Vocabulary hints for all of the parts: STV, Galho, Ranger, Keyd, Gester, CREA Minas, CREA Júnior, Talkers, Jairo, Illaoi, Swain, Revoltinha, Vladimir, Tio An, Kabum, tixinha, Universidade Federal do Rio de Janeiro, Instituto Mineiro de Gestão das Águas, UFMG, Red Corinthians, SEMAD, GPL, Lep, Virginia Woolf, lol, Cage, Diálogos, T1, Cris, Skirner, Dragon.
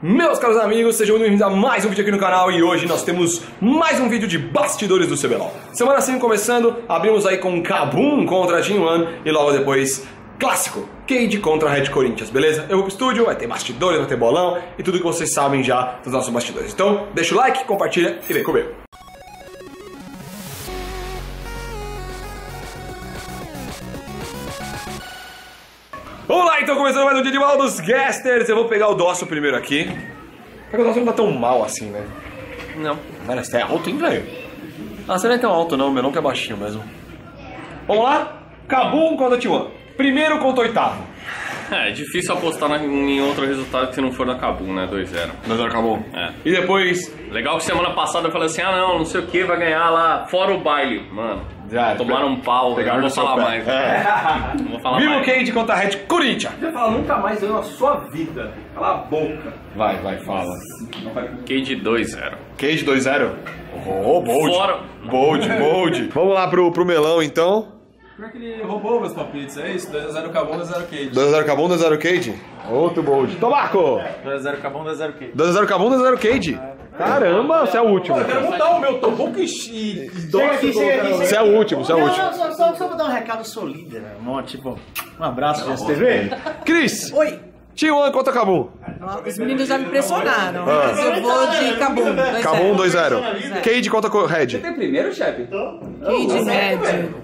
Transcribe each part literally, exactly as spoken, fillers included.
Meus caros amigos, sejam muito bem-vindos a mais um vídeo aqui no canal e hoje nós temos mais um vídeo de bastidores do C B L O L. Semana cinco começando, abrimos aí com Kabum contra T um e logo depois clássico, Cage contra Red Corinthians, beleza? Eu vou pro estúdio, vai ter bastidores, vai ter bolão e tudo que vocês sabem já dos nossos bastidores. Então deixa o like, compartilha e vem comigo. Vamos lá então, começando mais um dia de mal dos Gesters. Eu vou pegar o Dosso primeiro aqui. Porque o Dosso não tá tão mal assim, né? Não. Mano, você é alto, hein, velho? Ah, você não é tão alto não, meu nome é baixinho mesmo. Vamos lá? Kabum contra Tio An. Primeiro contra oitavo. É, é difícil apostar em outro resultado que não for da Kabum, né? dois a zero. dois a zero Kabum. É. E depois... Legal que semana passada eu falei assim, ah não, não sei o que, vai ganhar lá fora o baile. Mano... Já, tomaram um pau, pegaram não vou falar pé. mais. Né? É. Não vou falar Vivo mais. Vivo Keyd contra a Red Corinthians. Não fala nunca mais eu na sua vida. Cala a boca. Vai, vai, fala. Keyd dois a zero. Keyd dois a zero? Oh, bold. Fora. Bold, bold. Vamos lá pro, pro melão então. Pior que ele roubou meus palpites, é isso? dois a zero Kabum, dois a zero Keyd. dois a zero Kabum, dois a zero Keyd? Outro bold. Tobaco! dois a zero Kabum, dois a zero Keyd. dois a zero Kabum, dois a zero Keyd. Caramba, você é o último. Eu quero mudar o meu Tobuco e doce. Você é o último, você é o último. Não, só, só, só pra dar um recado, eu sou líder, né? Um, tipo, um abraço pra S T V. Cris! Oi! Tio An contra Kabum. Os meninos já me pressionaram, ah. mas eu vou de Kabum. Kabum dois a zero. Keyd contra Red. Você tem primeiro, chefe? Keyd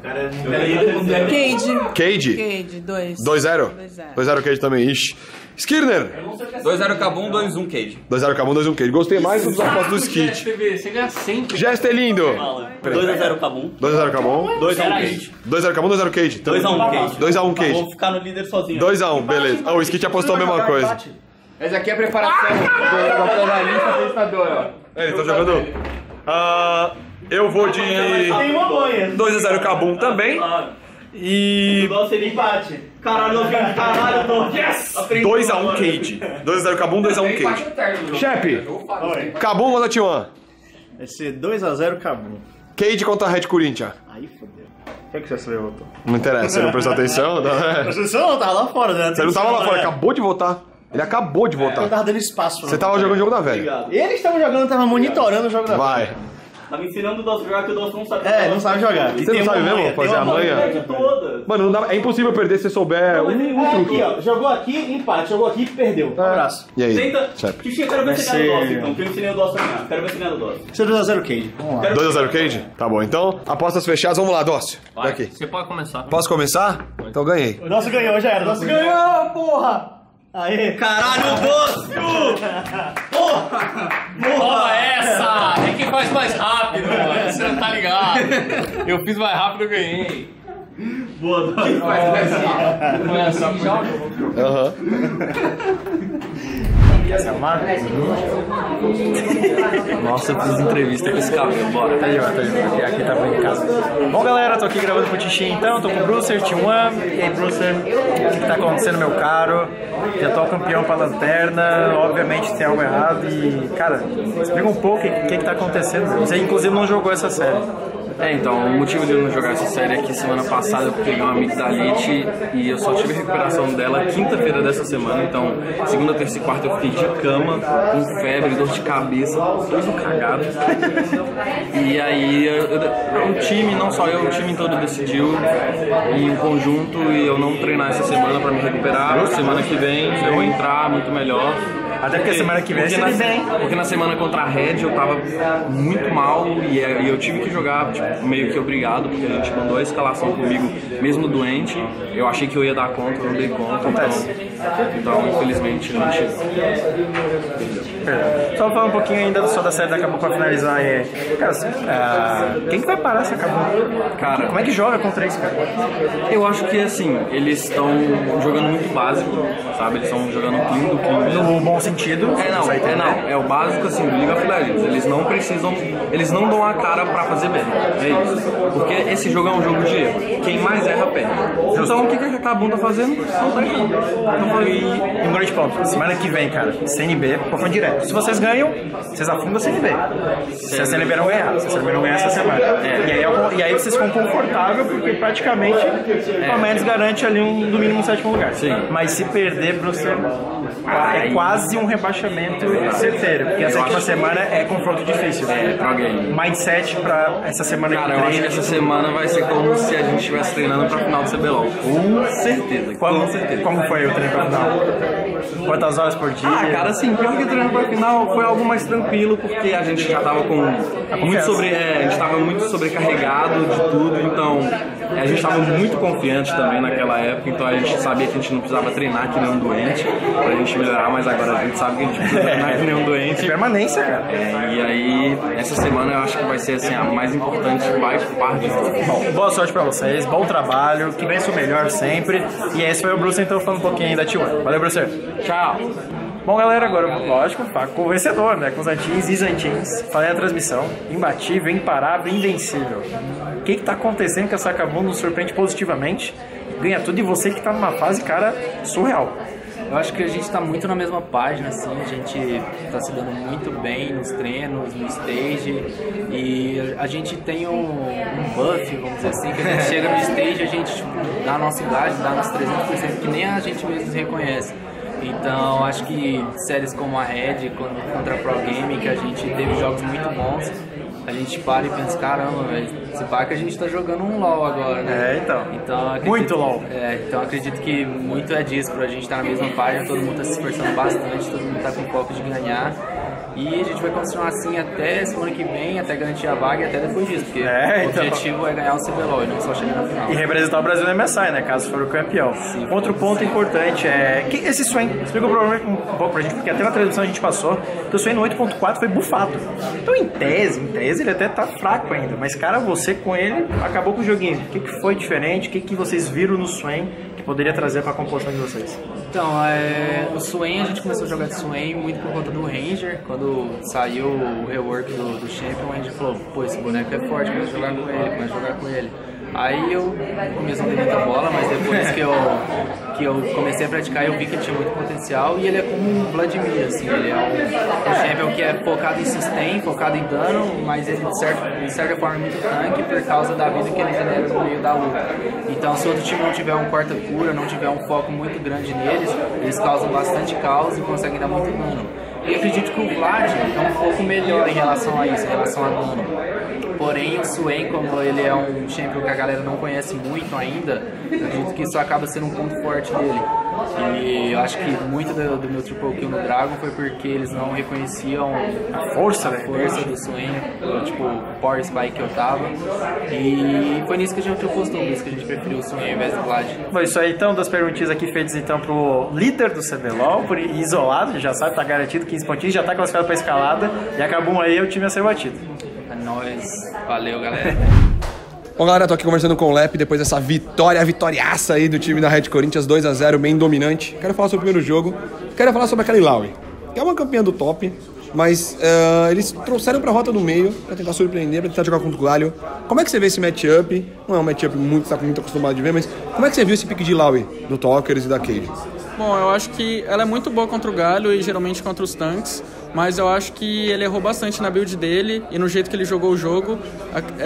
Red. Keyd. Keyd? Keyd, dois. dois a zero? dois a zero Keyd também, ixi. Skirner. dois a zero Kabum, dois a um Keyd. dois a zero Kabum, dois a um Keyd. Gostei mais dos apostas do Skit. Você ganha sempre. Gester lindo. dois a zero Kabum. dois a zero Kabum. dois a um Keyd. dois a zero Kabum, dois a zero Keyd. dois a um Keyd. dois a um Keyd. Vou ficar no líder sozinho. dois a um, beleza. O Skit apostou a mesma coisa. Essa aqui é a preparação do jornalista apresentador, ó. Eles estão jogando. Ah, eu vou de dois a zero Kabum também. E... O seria empate. Caralho, eu vim, caralho, eu tô... Yes! dois a um Keyd. dois a zero Kabum, dois a um Keyd. Chepe, Kabum contra Tio An. Vai ser dois a zero Kabum. Keyd contra Red Corinthians. Aí fodeu. O que, que você levantou? Não interessa, você não prestou atenção? Não, é. Você não tava lá fora, né? Você não tava lá fora, acabou de votar. Ele acabou de votar. É, eu tava dando espaço. Você tava jogando o jogo da velha. Obrigado. Eles estavam jogando, tava monitorando Obrigado. o jogo da velha. Vai. Tava ensinando o Dosso a jogar que o Dosso não sabe jogar. É, não sabe jogar. Você não sabe mesmo fazer a manha? Mano, não dá, é impossível perder se souber não, um, um é truque. Aqui, ó, jogou aqui, empate. Jogou aqui, perdeu. Um abraço. E aí? Tenta... Eu quero ver se ganha o Dosso, então. Que eu ensinei o Dosso a ganhar. Quero ver se ganha o Dosso. Você é dois a zero Keyd. dois a zero Keyd? Tá bom, então, apostas fechadas. Vamos lá, Dosso. Vai, aqui. Você pode começar. Posso começar? Então ganhei. O Dosso ganhou, já era. O Dosso ganhou, porra! Aê! Caralho, Dosso! Porra! Porra essa! É quem faz mais rápido, mano. Você não tá ligado. Eu fiz mais rápido e ganhei. Boa, Dosso. Quem faz mais rápido? Olha só, joga. Aham. Essa é a marca? Nossa, eu preciso de entrevista com esse cabelo. Bora, tá aí, ó, tá aí. Ó. Aqui tá bem em casa. Bom, galera, tô aqui gravando pro Tixi então. Tô com o Bruce, T um. E aí, Bruce, o que, que tá acontecendo, meu caro? Já tô campeão pra lanterna. Obviamente tem algo errado. E, cara, explica um pouco o que, que, que tá acontecendo. Você, inclusive, não jogou essa série. É, então, o motivo de eu não jogar essa série é que semana passada eu peguei uma amigdalite e eu só tive recuperação dela quinta-feira dessa semana, então segunda, terça e quarta eu fiquei de cama, com febre, dor de cabeça, todo cagado. E aí, eu, eu, o time, não só eu, o time todo decidiu, e o conjunto, e eu não treinar essa semana pra me recuperar, semana que vem eu vou entrar muito melhor. Até porque, porque semana que vem, porque na, vem Porque na semana contra a Red eu tava muito mal e, e eu tive que jogar tipo, meio que obrigado, porque a gente mandou a escalação comigo, mesmo doente. Eu achei que eu ia dar conta, eu não dei conta. Então, então infelizmente não chegou. Só falar um pouquinho ainda só da série da Kabum pra finalizar. É, cara, assim, uh, quem que vai parar essa Kabum? Cara, como é que joga contra esse cara? Eu acho que assim, eles estão jogando muito básico, sabe? Eles estão jogando clean do clean. No bom sentido. É não, é, é não. É o básico assim, do League of Legends. Eles não precisam, eles não dão a cara pra fazer bem. É isso. Porque esse jogo é um jogo de erro. Quem mais erra, perde. Então o que, que a Kabum tá fazendo? Não tá errando. E um grande ponto. Semana que vem, cara, C N B, confronto direto. Se vocês ganham, vocês afundam a C N B. Se a C N B não ganhar, se a C N B não ganhar essa semana. É. E, aí, e aí vocês ficam confortáveis, porque praticamente é. pelo menos garante ali um, do mínimo um sétimo lugar. Sim. Mas se perder, Bruce, é quase um um rebaixamento certeiro, porque essa última semana é confronto difícil. É, pra alguém. Mindset pra essa semana cara, que treina. Cara, eu acho que essa semana vai ser como se a gente estivesse treinando pra final do C B LOL. Com certeza. Qual, com certeza. Como foi o treino pra final? Quantas horas por dia? Ah, cara, assim, pior que o treino pra final foi algo mais tranquilo, porque a gente já tava com muito sobre... É, a gente tava muito sobrecarregado de tudo, então... A gente estava muito confiante também naquela época, então a gente sabia que a gente não precisava treinar que nem um doente pra gente melhorar, mas agora a gente sabe que a gente precisa treinar que nem um doente. É permanência, cara. É, e aí, essa semana eu acho que vai ser assim, a mais importante, mais parte. Bom, boa sorte pra vocês, bom trabalho, que vença o melhor sempre. E esse foi o Bruce, então, falando um pouquinho da T um. Valeu, Bruce. Tchau. Bom, galera, agora, lógico, tá com o vencedor, né? Com os antins e zantins. Falei a transmissão. Imbatível, imparável, invencível. O que que tá acontecendo que essa Kabum nos surpreende positivamente? Ganha tudo e você que tá numa fase, cara, surreal. Eu acho que a gente tá muito na mesma página, assim. A gente tá se dando muito bem nos treinos, no stage. E a gente tem um, um buff, vamos dizer assim, que a gente chega no stage, a gente, tipo, dá a nossa idade, dá nosso trezentos por cento, que nem a gente mesmo se reconhece. Então, acho que séries como a Red contra a Pro Game, que a gente teve jogos muito bons, a gente para e pensa, caramba, velho, se pá que a gente tá jogando um LOL agora, né? É, então. então acredito, muito LOL. É, então acredito que muito é disso, pra gente estar tá na mesma página, todo mundo tá se esforçando bastante, todo mundo tá com foco de ganhar. E a gente vai continuar assim até semana que vem, até garantir a vaga e até depois disso, porque é, o então... objetivo é ganhar o C B LOL e não só chegar na final. E representar o Brasil no M S I, né, caso for o campeão. Sim, outro ponto sim. importante é que esse Swain, explica o problema um pouco pra gente, porque até na transmissão a gente passou que o Swain no oito ponto quatro foi bufado. Então em tese, em tese ele até tá fraco ainda, mas cara, você com ele acabou com o joguinho. O que, que foi diferente? O que, que vocês viram no Swain que poderia trazer pra composição de vocês? Então, é, o Swain, a gente começou a jogar de Swain muito por conta do Ranger. Quando saiu o rework do, do Champion, a gente falou, pô, esse boneco é forte, começa a jogar com ele, começa a jogar com ele. Aí eu comecei a ter muita bola, mas depois que eu, que eu comecei a praticar, eu vi que tinha muito potencial. E ele é como o Vladimir, assim, ele é um, um Champion que é focado em sustain, focado em dano, mas ele de certa, de certa forma é muito tanque por causa da vida que ele genera no meio da luta. Então se outro time não tiver um quarta cura, não tiver um foco muito grande neles, eles causam bastante caos e conseguem dar muito dano. E acredito que o Vlad é um pouco melhor em relação a isso, em relação a dano. Porém, o Swain, como ele é um champion que a galera não conhece muito ainda, acredito que isso acaba sendo um ponto forte dele. E eu acho que muito do, do meu triple kill no Dragon foi porque eles não reconheciam a força, a força do Swain, tipo, o power spike que eu tava. E foi nisso que a gente apostou, por isso que a gente preferiu o Swain ao invés do Vlad. Bom, isso aí então, das perguntinhas aqui feitas então pro líder do C B LOL, por isolado, já sabe, tá garantido que quinze pontinhos, já tá classificado pra escalada e acabou aí o time a ser batido. É nóis, valeu galera. Bom galera, tô aqui conversando com o Lep depois dessa vitória, vitoriaça aí do time da Red Corinthians, dois a zero, bem dominante. Quero falar sobre o primeiro jogo, quero falar sobre aquela Illaoi, que é uma campeã do top, mas uh, eles trouxeram pra rota do meio pra tentar surpreender, pra tentar jogar contra o Galho. Como é que você vê esse matchup? Não é um matchup muito, tá muito acostumado de ver, mas como é que você viu esse pick de Illaoi, do Talkers e da Cage? Bom, eu acho que ela é muito boa contra o Galho e geralmente contra os tanques, mas eu acho que ele errou bastante na build dele e no jeito que ele jogou o jogo.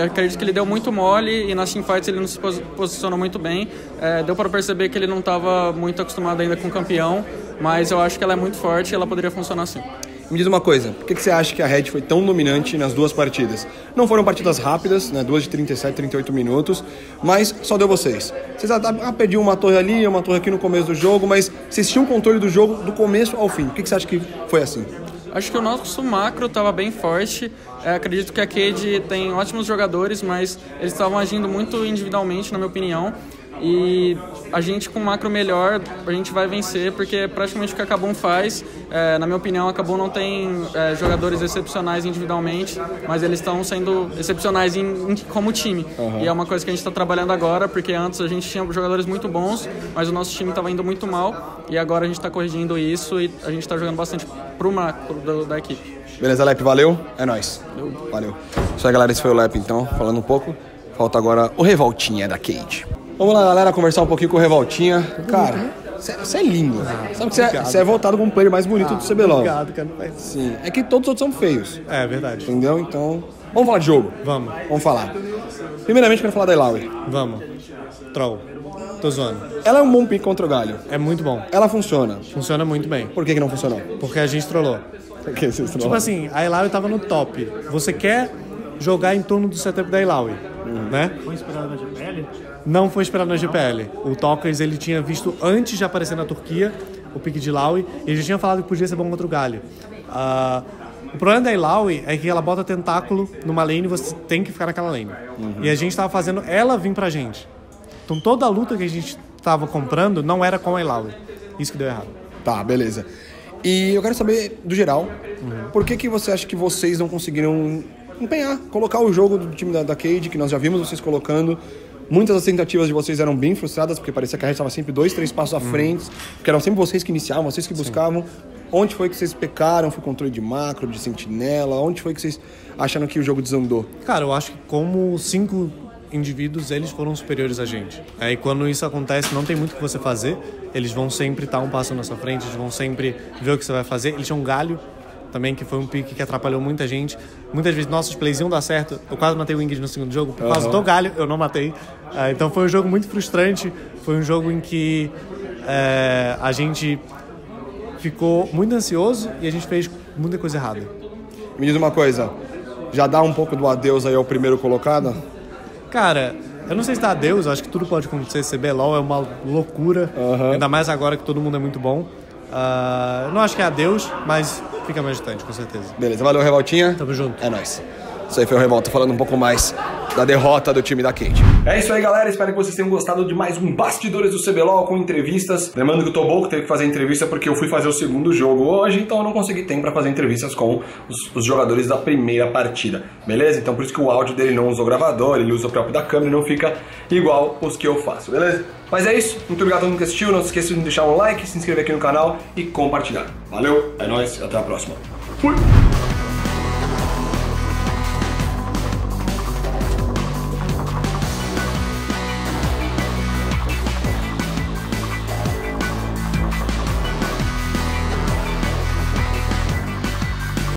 Acredito que ele deu muito mole e nas teamfights ele não se posicionou muito bem. É, deu para perceber que ele não estava muito acostumado ainda com o campeão, mas eu acho que ela é muito forte e ela poderia funcionar assim. Me diz uma coisa, por que você acha que a Red foi tão dominante nas duas partidas? Não foram partidas rápidas, né? Duas de trinta e sete, trinta e oito minutos, mas só deu vocês. Vocês ah, perdiam uma torre ali, uma torre aqui no começo do jogo, mas vocês tinham o controle do jogo do começo ao fim. Por que você acha que foi assim? Acho que o nosso macro estava bem forte. É, acredito que a Cage tem ótimos jogadores, mas eles estavam agindo muito individualmente, na minha opinião. E a gente com um macro melhor, a gente vai vencer, porque praticamente o que a Kabum faz, é, na minha opinião, a Kabum não tem é, jogadores excepcionais individualmente, mas eles estão sendo excepcionais em, em, como time. Uhum. E é uma coisa que a gente está trabalhando agora, porque antes a gente tinha jogadores muito bons, mas o nosso time estava indo muito mal, e agora a gente está corrigindo isso e a gente está jogando bastante pro macro do, da equipe. Beleza, Lep, valeu? É nóis. Valeu. valeu. Isso aí, galera, esse foi o Lep, então, falando um pouco. Falta agora o Revoltinha da Cage. Vamos lá, galera, conversar um pouquinho com o Revoltinha. Cara, você é lindo. Ah, sabe que você é, é voltado como um player mais bonito ah, do C B LOL. Obrigado, cara. Mas... Sim. É que todos os outros são feios. É, verdade. Entendeu? Então... Vamos falar de jogo? Vamos. Vamos falar. Primeiramente, quero falar da Illaoi. Vamos. Troll. Tô zoando. Ela é um bom pick contra o Galho. É muito bom. Ela funciona. Funciona muito bem. Por que que não funcionou? Porque a gente trollou. Porque a gente trollou. Tipo assim, a Illaoi tava no top. Você quer jogar em torno do setup da Illaoi, hum. né? Foi inspirado na G P L? Não foi inspirado na G P L. O Talkers, ele tinha visto antes de aparecer na Turquia, o pick de Laue, e ele já tinha falado que podia ser bom contra o Galho. Ah... Uh, O problema da Illaoi é que ela bota tentáculo numa lane e você tem que ficar naquela lane. Uhum. E a gente tava fazendo ela vir pra gente. Então toda a luta que a gente tava comprando não era com a Illaoi. Isso que deu errado. Tá, beleza. E eu quero saber, do geral, uhum. por que que você acha que vocês não conseguiram empenhar, colocar o jogo do time da, da Cage, que nós já vimos vocês colocando... Muitas das tentativas de vocês eram bem frustradas, porque parecia que a gente estava sempre dois, três passos à frente, hum. porque eram sempre vocês que iniciavam, vocês que buscavam. Sim. Onde foi que vocês pecaram? Foi controle de macro, de sentinela? Onde foi que vocês acharam que o jogo desandou? Cara, eu acho que como cinco indivíduos, eles foram superiores a gente. Aí quando isso acontece, não tem muito o que você fazer. Eles vão sempre estar um passo na sua frente, eles vão sempre ver o que você vai fazer. Eles tinham um Galho também, que foi um pick que atrapalhou muita gente. Muitas vezes nossos plays iam dar certo. Eu quase matei o Ingrid no segundo jogo, por uhum. causa do Galho, eu não matei. Uh, então foi um jogo muito frustrante. Foi um jogo em que uh, a gente ficou muito ansioso e a gente fez muita coisa errada. Me diz uma coisa, já dá um pouco do adeus aí ao primeiro colocado? Cara, eu não sei se dá adeus, acho que tudo pode acontecer. C B L O L é uma loucura, uhum. ainda mais agora que todo mundo é muito bom. Uh, não acho que é adeus, mas fica mais distante, com certeza. Beleza, valeu, Revoltinha. Tamo junto. É nóis. Isso aí foi o Revolta falando um pouco mais da derrota do time da Cage. É isso aí, galera. Espero que vocês tenham gostado de mais um Bastidores do C B L O L com entrevistas. Lembrando que o Toboco teve que fazer entrevista porque eu fui fazer o segundo jogo hoje, então eu não consegui tempo para fazer entrevistas com os, os jogadores da primeira partida. Beleza? Então por isso que o áudio dele não usa o gravador, ele usa o próprio da câmera e não fica igual os que eu faço, beleza? Mas é isso. Muito obrigado a todo mundo que assistiu. Não se esqueça de deixar um like, se inscrever aqui no canal e compartilhar. Valeu, é nóis e até a próxima. Fui!